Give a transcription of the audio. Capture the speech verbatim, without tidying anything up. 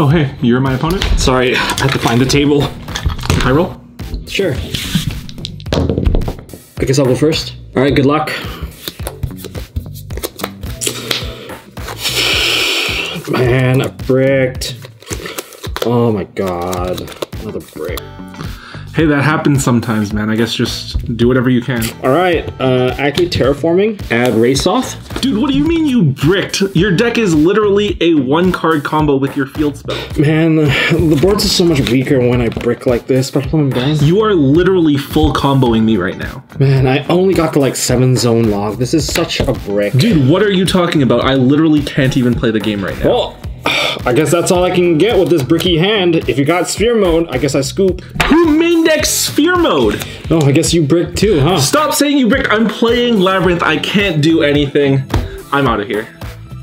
Oh, hey, you're my opponent? Sorry, I have to find the table. Can I roll? Sure. I guess I'll go first. All right, good luck. Man, I bricked. Oh my God, another brick. Hey, that happens sometimes, man. I guess just do whatever you can. All right, uh, activate terraforming, add race off. Dude, what do you mean you bricked? Your deck is literally a one card combo with your field spell. Man, the boards are so much weaker when I brick like this, but I'm done. You are literally full comboing me right now. Man, I only got to like seven zone log. This is such a brick. Dude, what are you talking about? I literally can't even play the game right now. Well, I guess that's all I can get with this bricky hand. If you got sphere mode, I guess I scoop. Who main decks sphere mode? No, I guess you brick too, huh? Stop saying you brick. I'm playing Labyrinth. I can't do anything. I'm out of here.